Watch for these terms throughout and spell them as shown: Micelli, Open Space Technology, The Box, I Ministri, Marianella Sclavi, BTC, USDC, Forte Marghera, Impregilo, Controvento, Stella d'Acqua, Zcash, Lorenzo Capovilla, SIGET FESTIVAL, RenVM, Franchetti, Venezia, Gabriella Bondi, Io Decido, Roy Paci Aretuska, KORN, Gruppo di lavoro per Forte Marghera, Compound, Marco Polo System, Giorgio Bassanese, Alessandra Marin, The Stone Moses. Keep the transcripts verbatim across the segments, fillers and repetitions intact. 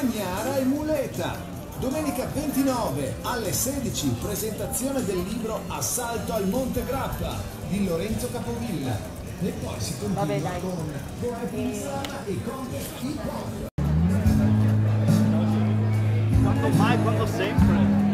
Cagnara e Muleta. Domenica ventinove alle sedici, presentazione del libro Assalto al Monte Grappa di Lorenzo Capovilla. E poi si continua Vabbè, con Come Pinzana e Come Hip-Hop. Quanto mai, quanto sempre.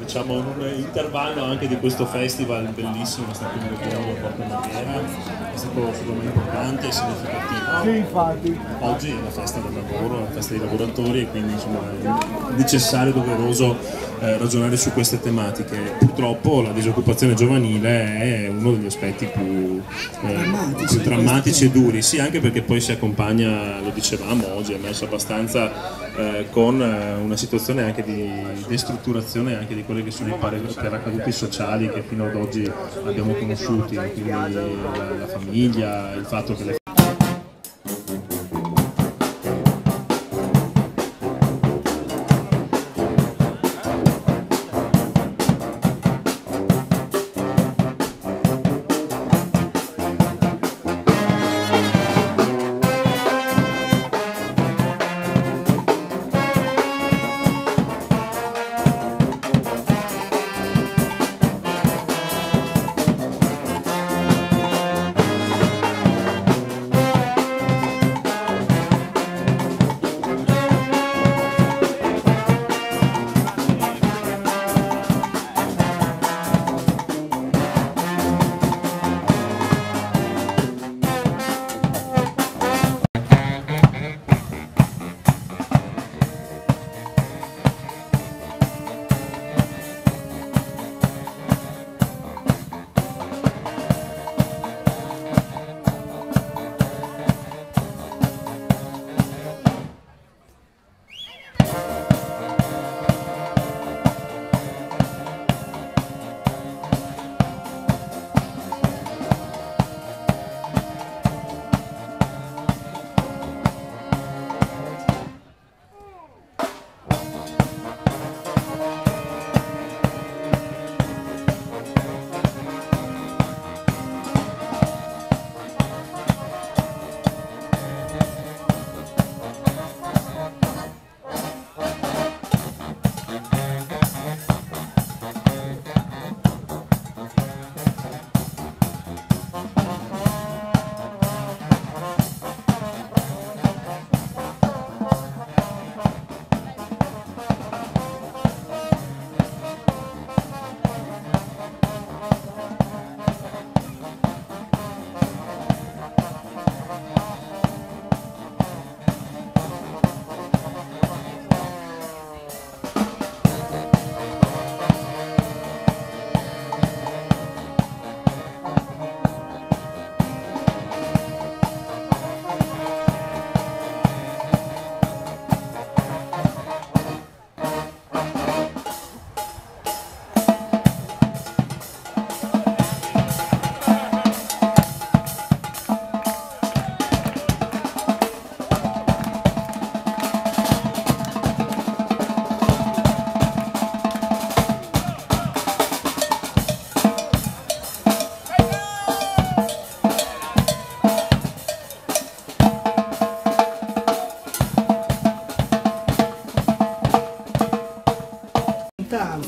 Diciamo un intervallo anche di questo festival bellissimo che sta conducendo Forte Marghera, è stato sicuramente importante e significativo. Oggi è la festa del lavoro, è la festa dei lavoratori, e quindi insomma è necessario e doveroso eh, ragionare su queste tematiche. Purtroppo la disoccupazione giovanile è uno degli aspetti più, eh, più drammatici e duri, sì, anche perché poi si accompagna, lo dicevamo oggi, è messo abbastanza eh, con una situazione anche di destrutturazione anche di quelle che sono i paracaduti sociali che fino ad oggi abbiamo conosciuti, quindi la, la famiglia, il fatto che le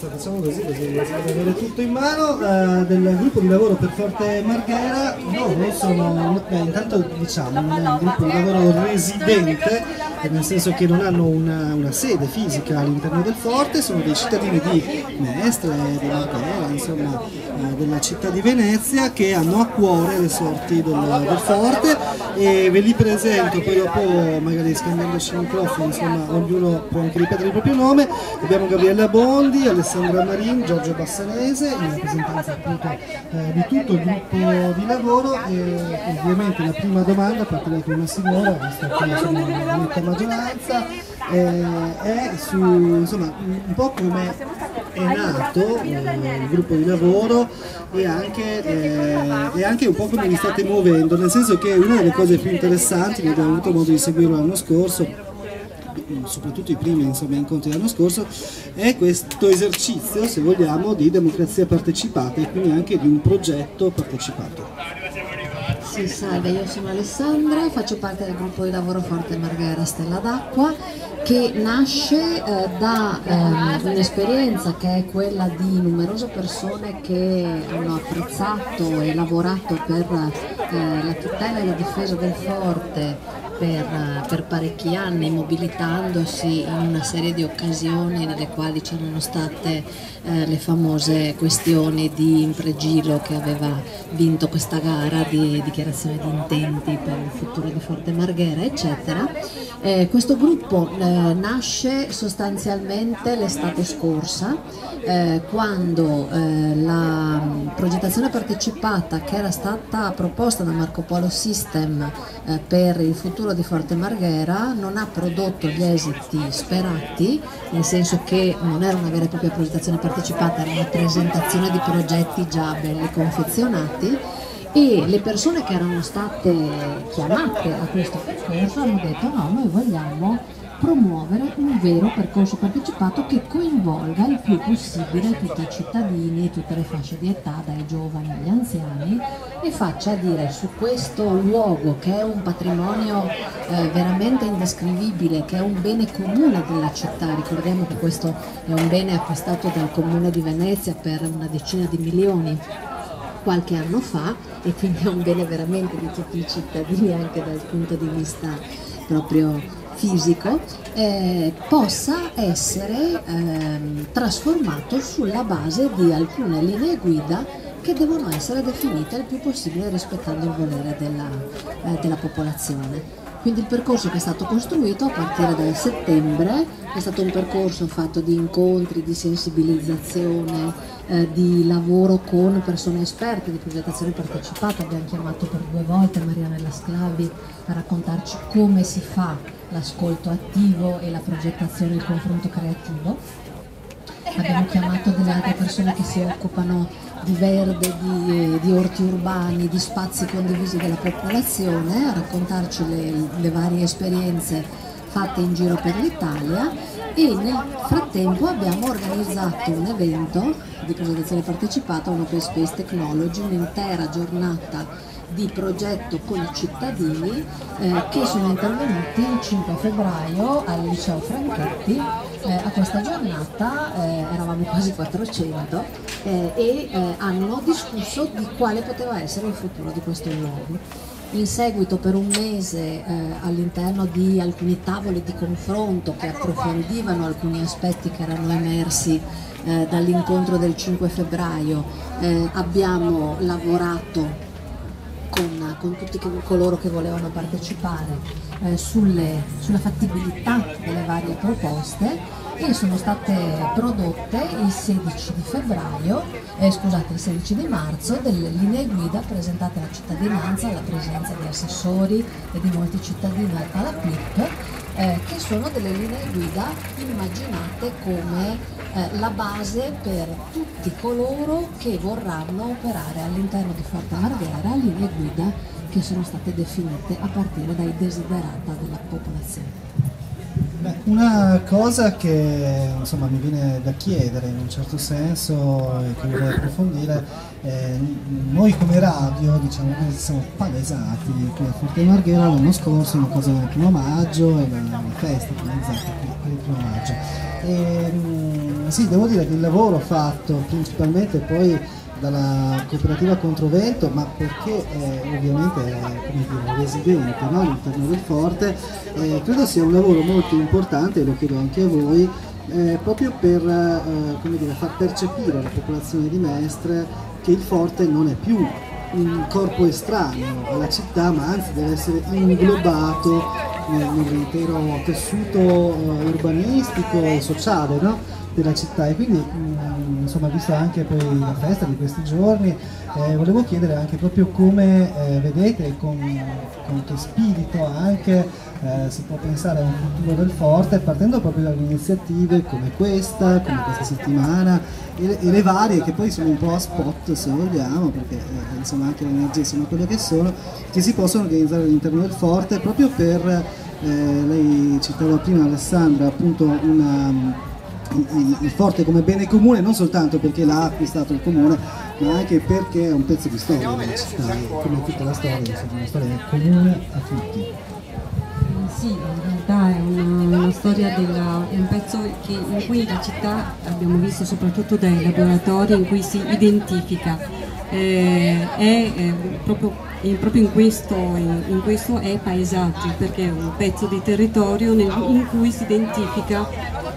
facciamo così, così riescate ad avere tutto in mano, eh, del gruppo di lavoro per Forte Marghera. Loro sono, beh, intanto diciamo, un gruppo di lavoro residente nel senso che non hanno una, una sede fisica all'interno del Forte, sono dei cittadini di Mestre, di Matera, insomma, eh, della città di Venezia, che hanno a cuore le sorti del, del Forte, e ve li presento, poi dopo magari scambiandoci i microfoni, insomma, ognuno può anche ripetere il proprio nome. Abbiamo Gabriella Bondi, Alessandra Marin, Giorgio Bassanese, in rappresentanza appunto eh, di tutto il gruppo di lavoro. E ovviamente la prima domanda partirà con una signora, visto che sono una molta maggioranza, eh, è su, insomma, un po' come è nato eh, il gruppo di lavoro, e anche, eh, e anche un po' come vi state muovendo, nel senso che una delle cose più interessanti, che abbiamo avuto modo di seguire l'anno scorso, soprattutto i primi, insomma, incontri dell'anno scorso, è questo esercizio, se vogliamo, di democrazia partecipata e quindi anche di un progetto partecipato. Sì, salve, io sono Alessandra, faccio parte del gruppo di lavoro Forte Marghera Stella d'Acqua, che nasce eh, da eh, un'esperienza che è quella di numerose persone che hanno apprezzato e lavorato per eh, la tutela e la difesa del Forte Per, per parecchi anni, mobilitandosi in una serie di occasioni nelle quali c'erano state eh, le famose questioni di Impregilo, che aveva vinto questa gara di dichiarazione di intenti per il futuro di Forte Marghera, eccetera. Eh, questo gruppo eh, nasce sostanzialmente l'estate scorsa, eh, quando eh, la progettazione partecipata che era stata proposta da Marco Polo System eh, per il futuro di Forte Marghera non ha prodotto gli esiti sperati, nel senso che non era una vera e propria progettazione partecipata, era una presentazione di progetti già belli confezionati, e le persone che erano state chiamate a questo percorso hanno detto: no, noi vogliamo promuovere un vero percorso partecipato che coinvolga il più possibile tutti i cittadini, tutte le fasce di età, dai giovani agli anziani, e faccia dire su questo luogo che è un patrimonio eh, veramente indescrivibile, che è un bene comune della città. Ricordiamo che questo è un bene acquistato dal Comune di Venezia per una decina di milioni qualche anno fa, e quindi è un bene veramente di tutti i cittadini, anche dal punto di vista proprio fisico, eh, possa essere ehm, trasformato sulla base di alcune linee guida che devono essere definite il più possibile rispettando il volere della, eh, della popolazione. Quindi il percorso che è stato costruito a partire da settembre è stato un percorso fatto di incontri, di sensibilizzazione, eh, di lavoro con persone esperte di progettazione partecipata. Abbiamo chiamato per due volte Marianella Sclavi a raccontarci come si fa l'ascolto attivo e la progettazione e il confronto creativo. Abbiamo chiamato delle altre persone che si occupano di verde, di, di orti urbani, di spazi condivisi della popolazione, a raccontarci le, le varie esperienze fatte in giro per l'Italia, e nel frattempo abbiamo organizzato un evento di presentazione partecipata, un Open Space Technology, un'intera giornata di progetto con i cittadini eh, che sono intervenuti il cinque febbraio al liceo Franchetti. Eh, a questa giornata eh, eravamo quasi quattrocento eh, e eh, hanno discusso di quale poteva essere il futuro di questo luogo. In seguito, per un mese eh, all'interno di alcuni tavoli di confronto che approfondivano alcuni aspetti che erano emersi eh, dall'incontro del cinque febbraio, eh, abbiamo lavorato Con, con tutti coloro che volevano partecipare eh, sulle, sulla fattibilità delle varie proposte, e sono state prodotte il sedici di febbraio, eh, scusate, il sedici di marzo, delle linee guida presentate alla cittadinanza, alla presenza di assessori e di molti cittadini alla P I P, eh, che sono delle linee guida immaginate come la base per tutti coloro che vorranno operare all'interno di Forte Marghera, linee guida che sono state definite a partire dai desiderata della popolazione. Beh, una cosa che, insomma, mi viene da chiedere in un certo senso e che vorrei approfondire, eh, noi come radio, diciamo, noi siamo palesati qui a Forte Marghera l'anno scorso, una cosa del primo maggio e la festa organizzata per il primo maggio. E, sì, devo dire che il lavoro fatto principalmente poi dalla cooperativa Controvento, ma perché eh, ovviamente è, come dire, residente, no, all'interno del Forte. Eh, credo sia un lavoro molto importante, e lo chiedo anche a voi, eh, proprio per eh, come dire, far percepire alla popolazione di Mestre che il Forte non è più un corpo estraneo alla città, ma anzi deve essere inglobato nel, nell'intero tessuto eh, urbanistico e sociale, no, della città. E quindi mh, insomma, vista anche poi la festa di questi giorni, eh, volevo chiedere anche proprio come eh, vedete, con, con che spirito anche eh, si può pensare a un futuro del Forte, partendo proprio da iniziative come questa, come questa settimana, e, e le varie che poi sono un po' a spot, se vogliamo, perché eh, insomma anche le energie sono quelle che sono, che si possono organizzare all'interno del Forte, proprio per, eh, lei citava prima, Alessandra, appunto una... il Forte come bene comune, non soltanto perché l'ha acquistato il comune, ma anche perché è un pezzo di storia della città, come tutta la storia, insomma, una storia comune a tutti. Sì, in realtà è una, una storia della, è un pezzo che, in cui la città, abbiamo visto soprattutto dai laboratori, in cui si identifica. Eh, è, è proprio, è proprio in, questo, in, in questo è paesaggio, perché è un pezzo di territorio nel, in cui si identifica.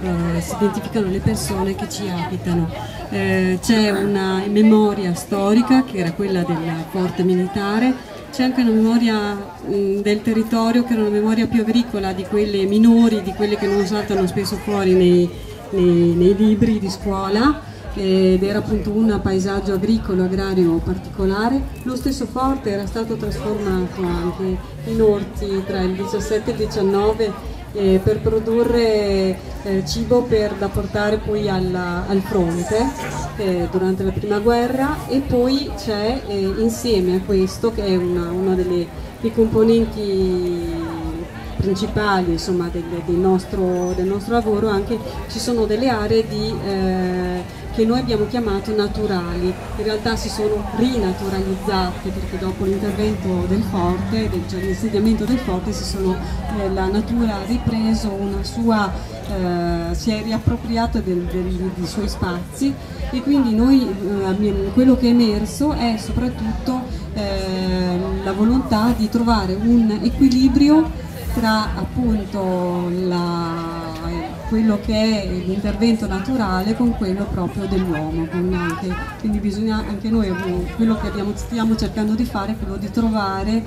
Eh, si identificano le persone che ci abitano. Eh, c'è una memoria storica, che era quella del Forte militare, c'è anche una memoria mh, del territorio, che era una memoria più agricola, di quelle minori, di quelle che non saltano spesso fuori nei, nei, nei libri di scuola, eh, ed era appunto un paesaggio agricolo, agrario particolare. Lo stesso Forte era stato trasformato anche in orti tra il diciassette e il diciannove, Eh, per produrre eh, cibo per, da portare poi alla, al fronte eh, durante la prima guerra. E poi c'è eh, insieme a questo, che è una, una delle dei componenti principali, insomma, del, del, nostro, del nostro lavoro, anche ci sono delle aree di, eh, che noi abbiamo chiamato naturali. In realtà si sono rinaturalizzate, perché dopo l'intervento del Forte, cioè l'insediamento del Forte, si sono, eh, la natura ha ripreso una sua, eh, si è riappropriata dei suoi spazi, e quindi noi, eh, quello che è emerso è soprattutto eh, la volontà di trovare un equilibrio tra, appunto, la quello che è l'intervento naturale con quello proprio dell'uomo. Quindi bisogna, anche noi, quello che abbiamo, stiamo cercando di fare è quello di trovare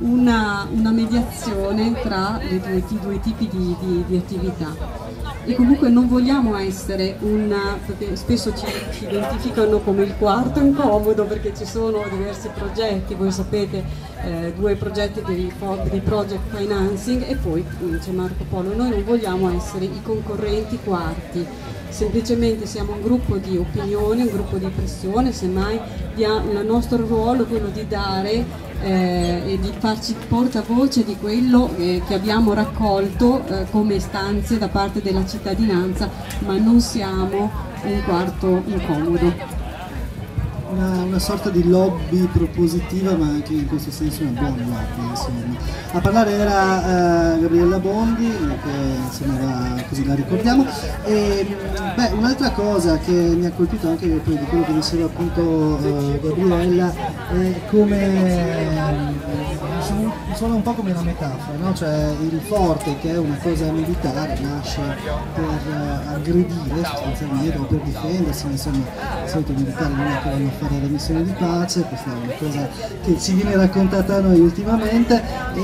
una, una mediazione tra i due, i due tipi di, di, di attività. E comunque non vogliamo essere una, perché spesso ci, ci identificano come il quarto incomodo, perché ci sono diversi progetti, voi sapete, eh, due progetti di, di project financing, e poi c'è Marco Polo. Noi non vogliamo essere i concorrenti quarti, semplicemente siamo un gruppo di opinione, un gruppo di pressione, semmai il nostro ruolo è quello di dare Eh, e di farci portavoce di quello eh, che abbiamo raccolto eh, come istanze da parte della cittadinanza, ma non siamo un quarto incomodo. Una, una sorta di lobby propositiva, ma anche in questo senso una buona lobby, insomma. A parlare era eh, Gabriella Bondi, che insomma la, così la ricordiamo. Un'altra cosa che mi ha colpito anche poi di quello che diceva appunto eh, Gabriella è come eh, suona un po' come una metafora, no? Cioè il Forte, che è una cosa militare, nasce per eh, aggredire sostanzialmente, o per difendersi, insomma, di solito i militari non è che vanno a fare la missione di pace, questa è una cosa che ci viene raccontata a noi ultimamente,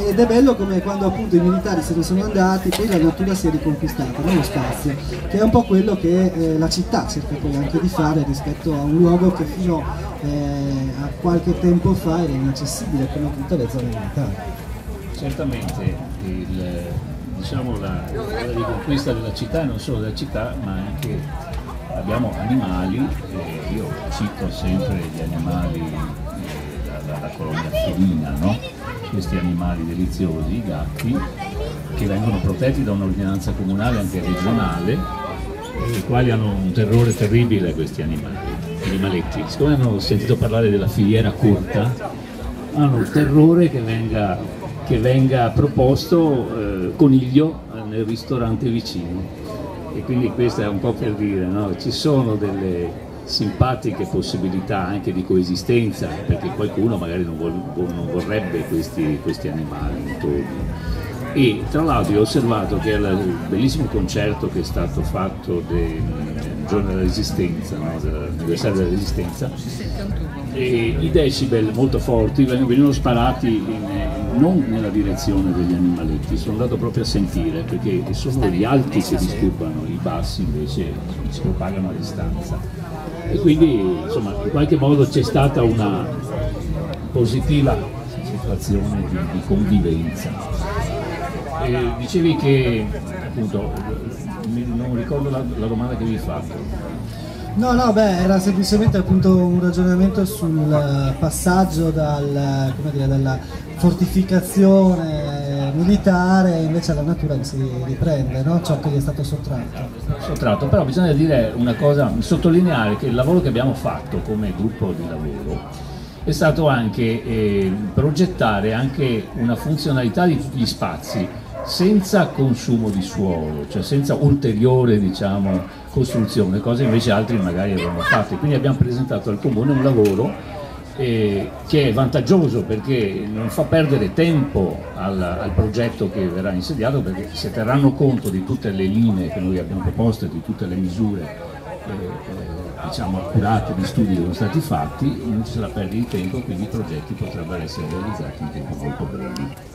ed è bello come quando appunto i militari se ne sono andati, poi la natura si è riconquistata, nello spazio, che è un po' quello che Eh, la città cerca poi anche di fare rispetto a un luogo che fino eh, a qualche tempo fa era inaccessibile, come tutte le zone militari. Certamente il, diciamo, la, la riconquista della città, non solo della città, ma anche abbiamo animali, eh, io cito sempre gli animali eh, dalla colonia felina, no? Questi animali deliziosi, i gatti, che vengono protetti da un'ordinanza comunale, anche regionale, i quali hanno un terrore terribile a questi animali, animaletti. Siccome hanno sentito parlare della filiera corta, hanno un terrore che venga, che venga proposto eh, coniglio nel ristorante vicino. E quindi questo è un po' per dire, no? Ci sono delle, simpatiche possibilità anche di coesistenza, perché qualcuno magari non, vol- non vorrebbe questi, questi animali intorno. E tra l'altro ho osservato che al bellissimo concerto che è stato fatto del giorno della Resistenza, no? dell'anniversario della Resistenza, e i decibel molto forti venivano sparati in, non nella direzione degli animaletti, sono andato proprio a sentire, perché sono gli alti che disturbano, i bassi invece si propagano a distanza. E quindi insomma in qualche modo c'è stata una positiva situazione di, di convivenza. Eh, dicevi che, appunto, non ricordo la, la domanda che vi hai fatto. No, no, beh, era semplicemente appunto un ragionamento sul passaggio dal, come dire, dalla fortificazione militare invece alla natura che si riprende, no? Ciò che gli è stato sottratto. Sottratto, però bisogna dire una cosa, sottolineare che il lavoro che abbiamo fatto come gruppo di lavoro è stato anche eh, progettare anche una funzionalità di tutti gli spazi senza consumo di suolo, cioè senza ulteriore, diciamo, costruzione, cose invece altri magari avevano fatto. Quindi abbiamo presentato al Comune un lavoro eh, che è vantaggioso perché non fa perdere tempo al, al progetto che verrà insediato, perché se terranno conto di tutte le linee che noi abbiamo proposto e di tutte le misure eh, eh, diciamo accurate di studi che sono stati fatti, non ci sarà perdita di tempo, quindi i progetti potrebbero essere realizzati in tempo molto breve.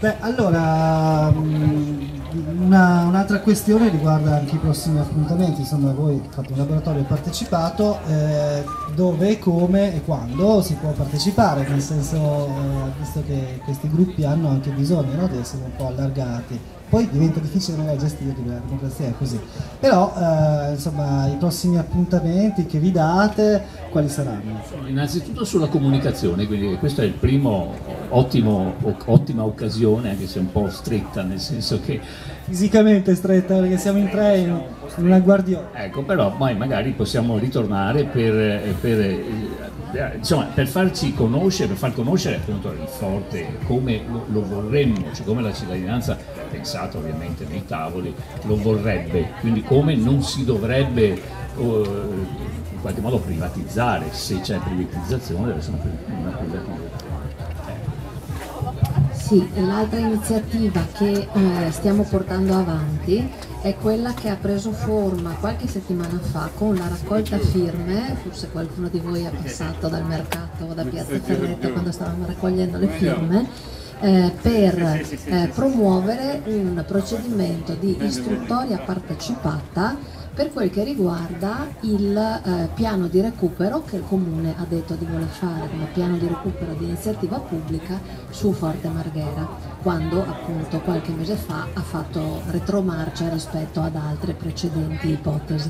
Beh, allora un'altra questione riguarda anche i prossimi appuntamenti. Insomma, voi fate un laboratorio partecipato, eh, dove, come e quando si può partecipare, nel senso, eh, visto che questi gruppi hanno anche bisogno, no, di essere un po' allargati. Poi diventa difficile magari gestirli, la democrazia è così. Però eh, insomma, i prossimi appuntamenti che vi date, quali saranno? Innanzitutto sulla comunicazione, quindi questo è il primo ottimo, ottima occasione, anche se un po' stretta, nel senso che... Fisicamente stretta, perché siamo in tre in una guardiola. Ecco, però poi magari possiamo ritornare per... per Insomma, per farci conoscere, per far conoscere appunto il Forte come lo, lo vorremmo, cioè come la cittadinanza, pensato ovviamente nei tavoli, lo vorrebbe, quindi come non si dovrebbe uh, in qualche modo privatizzare. Se c'è privatizzazione deve essere una privatizzazione. Sì, l'altra iniziativa che eh, stiamo portando avanti è quella che ha preso forma qualche settimana fa con la raccolta firme, forse qualcuno di voi è passato dal mercato o da Piazza Ferretta quando stavamo raccogliendo le firme, eh, per eh, promuovere un procedimento di istruttoria partecipata per quel che riguarda il eh, piano di recupero che il Comune ha detto di voler fare come piano di recupero di iniziativa pubblica su Forte Marghera, quando appunto qualche mese fa ha fatto retromarcia rispetto ad altre precedenti ipotesi.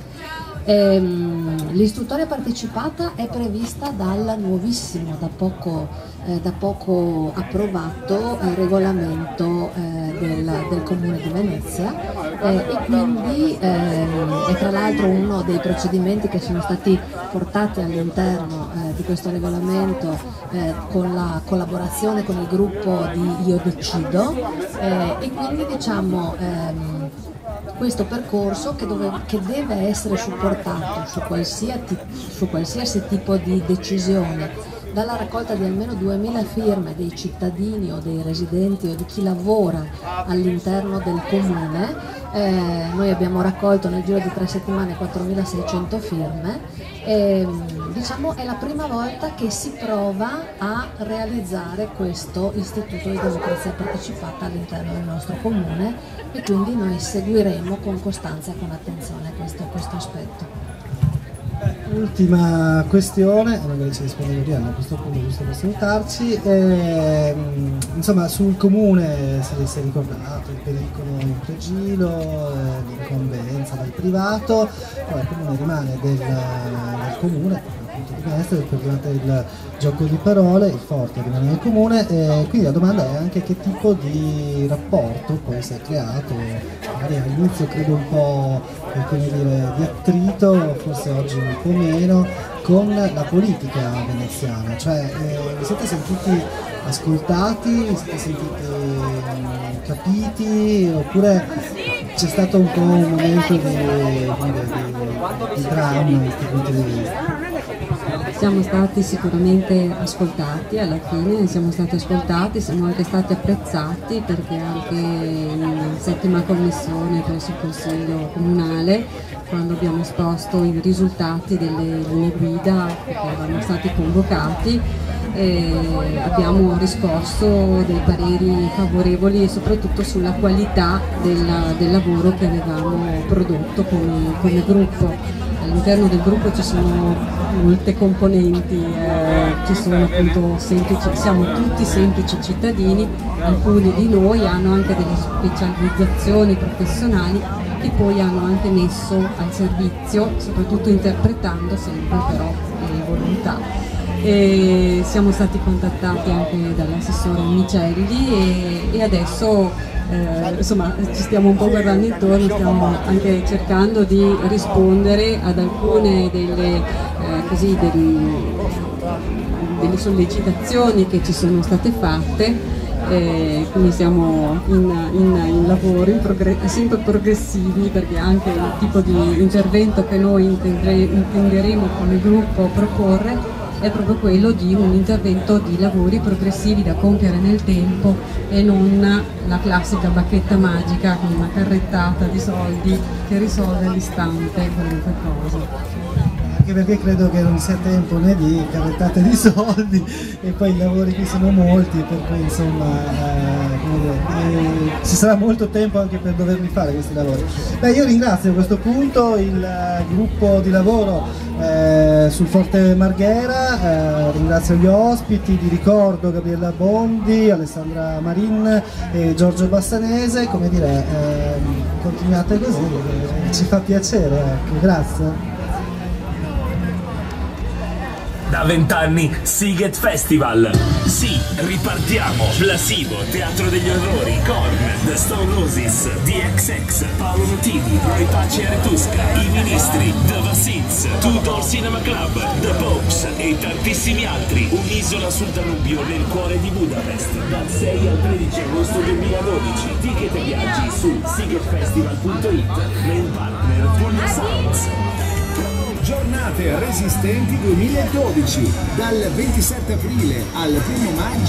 Ehm, l'istruttoria partecipata è prevista dal nuovissimo, da poco, eh, da poco approvato eh, regolamento eh, del, del Comune di Venezia, eh, e quindi eh, è tra l'altro uno dei procedimenti che sono stati portati all'interno eh, di questo regolamento eh, con la collaborazione con il gruppo di Io Decido, eh, e quindi diciamo ehm, questo percorso che, dove, che deve essere supportato su qualsiasi, su qualsiasi tipo di decisione dalla raccolta di almeno duemila firme dei cittadini o dei residenti o di chi lavora all'interno del Comune. Eh, noi abbiamo raccolto nel giro di tre settimane quattromilaseicento firme e, diciamo, è la prima volta che si prova a realizzare questo istituto di democrazia partecipata all'interno del nostro Comune, e quindi noi seguiremo con costanza e con attenzione questo, questo aspetto. Ultima questione, magari ci risponde Gabriella a questo punto, giusto per salutarci. E, insomma, sul Comune se si è ricordato il pericolo Impregilo, l'incombenza del privato, poi il Comune rimane del, del Comune, appunto di Mestre, perché durante il gioco di parole il Forte rimane del Comune, e quindi la domanda è anche che tipo di rapporto poi si è creato, magari all'inizio credo un po' come dire di attrito, forse oggi un po' meno, con la politica veneziana, cioè eh, vi siete sentiti ascoltati, vi siete sentiti eh, capiti, oppure c'è stato un po' un momento di, di, di dramma. Siamo stati sicuramente ascoltati alla fine, siamo stati ascoltati, siamo anche stati apprezzati, perché anche in settima commissione presso il Consiglio Comunale, quando abbiamo esposto i risultati delle linee guida che erano stati convocati, e abbiamo riscosso dei pareri favorevoli, soprattutto sulla qualità del, del lavoro che avevamo prodotto come, come gruppo. All'interno del gruppo ci sono molte componenti, eh, ci sono appunto semplici, siamo tutti semplici cittadini, alcuni di noi hanno anche delle specializzazioni professionali che poi hanno anche messo al servizio, soprattutto interpretando sempre però le volontà. E siamo stati contattati anche dall'assessore Micelli e, e adesso eh, insomma, ci stiamo un po' guardando intorno, stiamo anche cercando di rispondere ad alcune delle, eh, così, degli, delle sollecitazioni che ci sono state fatte. Eh, quindi siamo in, in, in lavoro, in progre sempre progressivi, perché anche il tipo di intervento che noi intenderemo come gruppo proporre è proprio quello di un intervento di lavori progressivi da compiere nel tempo e non la classica bacchetta magica con una carrettata di soldi che risolve all'istante qualunque cosa. Anche perché credo che non sia tempo né di carrettate di soldi, e poi i lavori qui sono molti, per cui insomma eh, ci sarà molto tempo anche per doverli fare questi lavori. Beh, io ringrazio a questo punto il gruppo di lavoro Eh, sul Forte Marghera, eh, ringrazio gli ospiti, di ricordo Gabriella Bondi, Alessandra Marin e Giorgio Bassanese. Come dire, eh, continuate così, eh, ci fa piacere, ecco, grazie. Da vent'anni SIGET Festival. Sì, ripartiamo. Plasivo, Teatro degli Orrori, KORN, The Stone Moses, D X X, Paolo Nutini, Roy Paci Aretuska, I Ministri, The Vaccins, Tutor Cinema Club, The Box e tantissimi altri. Un'isola sul Danubio nel cuore di Budapest. Dal sei al tredici agosto duemiladodici. Ticket e viaggi su siget festival punto it. Main partner Puglia Sounds. Giornate Resistenti duemiladodici, dal ventisette aprile al primo maggio.